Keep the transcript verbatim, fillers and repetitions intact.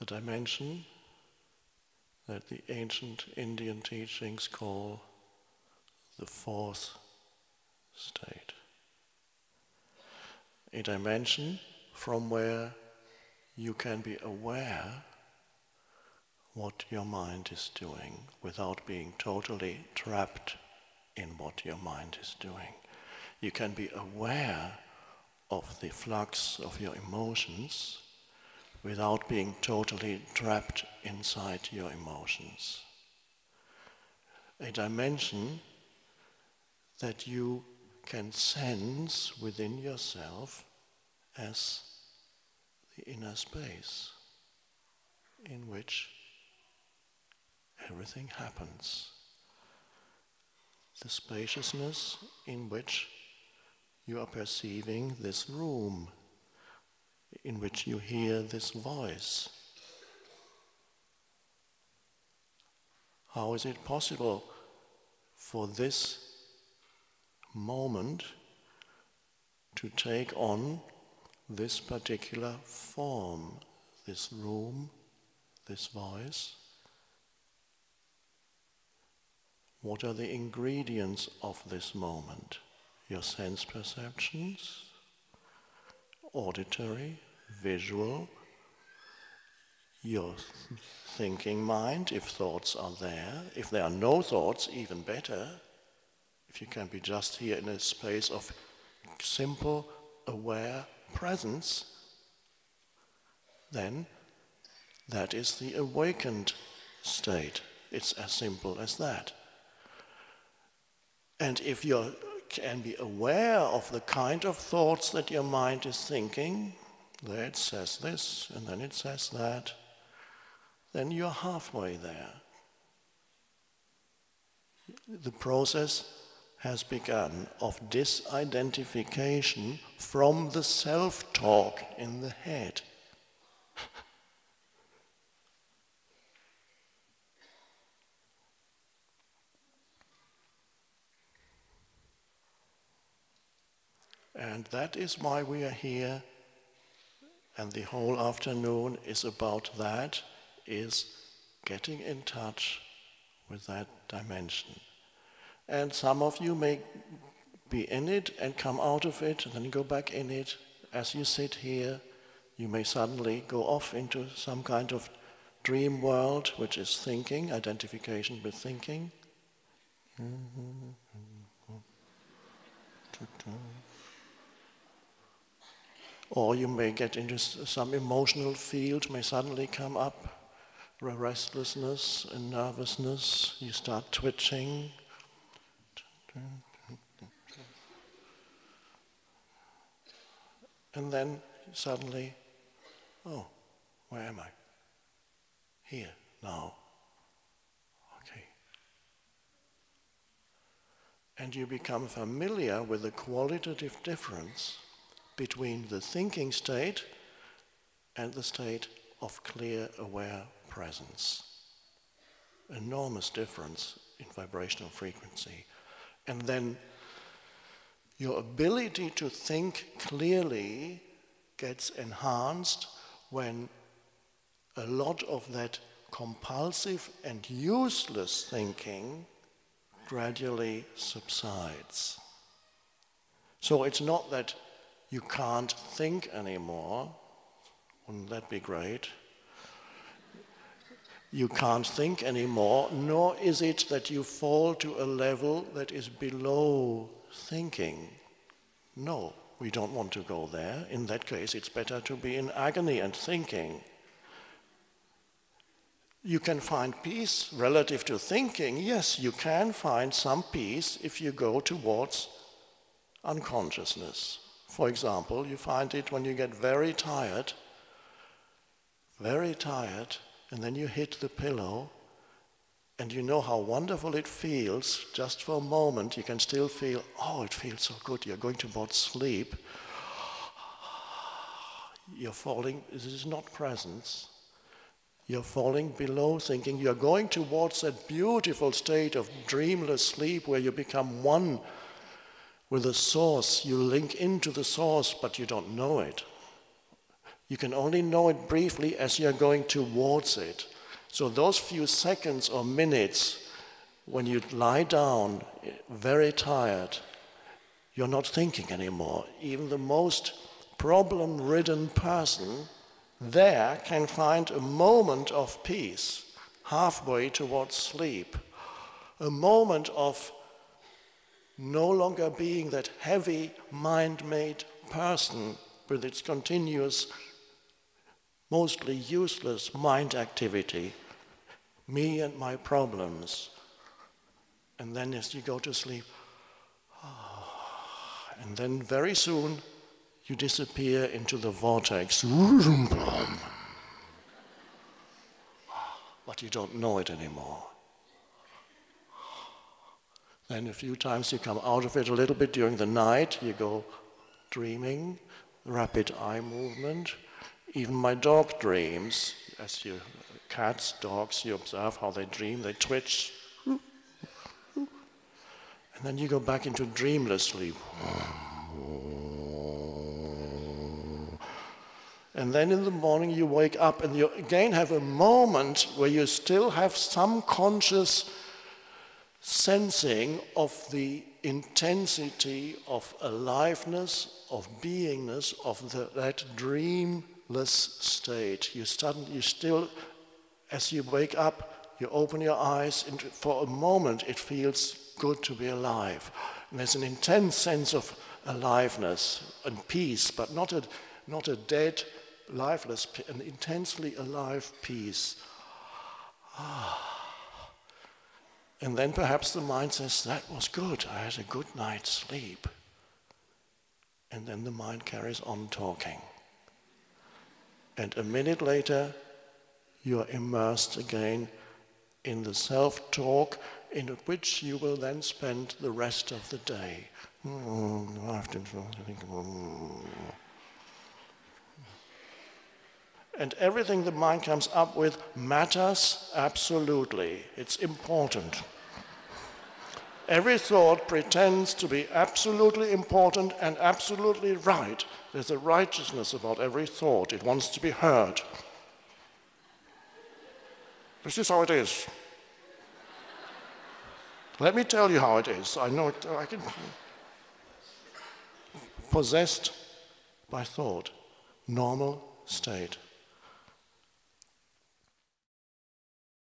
the dimension that the ancient Indian teachings call the fourth state. A dimension from where you can be aware what your mind is doing without being totally trapped in what your mind is doing. You can be aware of the flux of your emotions without being totally trapped inside your emotions. A dimension that you can sense within yourself as the inner space in which everything happens. The spaciousness in which you are perceiving this room, in which you hear this voice. How is it possible for this moment to take on this particular form, this room, this voice? What are the ingredients of this moment? Your sense perceptions, auditory, visual, your thinking mind, if thoughts are there. If there are no thoughts, even better. If you can be just here in a space of simple, aware presence, then that is the awakened state. It's as simple as that. And if you can be aware of the kind of thoughts that your mind is thinking, there it says this, and then it says that, then you're halfway there. The process has begun of disidentification from the self-talk in the head. And that is why we are here, and the whole afternoon is about that, is getting in touch with that dimension. And some of you may be in it and come out of it and then go back in it. As you sit here, you may suddenly go off into some kind of dream world, which is thinking, identification with thinking. Or you may get into some emotional field, may suddenly come up, restlessness and nervousness, you start twitching. And then suddenly, oh, where am I? Here, now. Okay. And you become familiar with the qualitative difference between the thinking state and the state of clear, aware presence. Enormous difference in vibrational frequency. And then your ability to think clearly gets enhanced when a lot of that compulsive and useless thinking gradually subsides. So it's not that you can't think anymore. Wouldn't that be great? You can't think anymore, nor is it that you fall to a level that is below thinking. No, we don't want to go there. In that case, it's better to be in agony and thinking. You can find peace relative to thinking. Yes, you can find some peace if you go towards unconsciousness. For example, you find it when you get very tired, very tired, and then you hit the pillow, and you know how wonderful it feels. Just for a moment, you can still feel, oh, it feels so good. You're going towards sleep. You're falling, this is not presence. You're falling below thinking. You're going towards that beautiful state of dreamless sleep where you become one with the source. You link into the source, but you don't know it. You can only know it briefly as you're going towards it. So those few seconds or minutes when you lie down very tired, you're not thinking anymore. Even the most problem-ridden person there can find a moment of peace halfway towards sleep, a moment of no longer being that heavy, mind-made person with its continuous, mostly useless mind activity, me and my problems. And then as you go to sleep, and then very soon you disappear into the vortex. But you don't know it anymore. Then a few times you come out of it a little bit during the night, you go dreaming, rapid eye movement. Even my dog dreams. As you, cats, dogs, you observe how they dream, they twitch. And then you go back into dreamless sleep. And then in the morning you wake up and you again have a moment where you still have some conscious sensing of the intensity of aliveness, of beingness, of the, that dreamless state. You suddenly, you still, as you wake up, you open your eyes and for a moment it feels good to be alive. And there's an intense sense of aliveness and peace, but not a, not a dead, lifeless, an intensely alive peace. Ah. And then perhaps the mind says, that was good, I had a good night's sleep. And then the mind carries on talking. And a minute later, you're immersed again in the self-talk in which you will then spend the rest of the day. And everything the mind comes up with matters absolutely. It's important. Every thought pretends to be absolutely important and absolutely right. There's a righteousness about every thought. It wants to be heard. This is how it is. Let me tell you how it is. I know it, I can. Possessed by thought, normal state.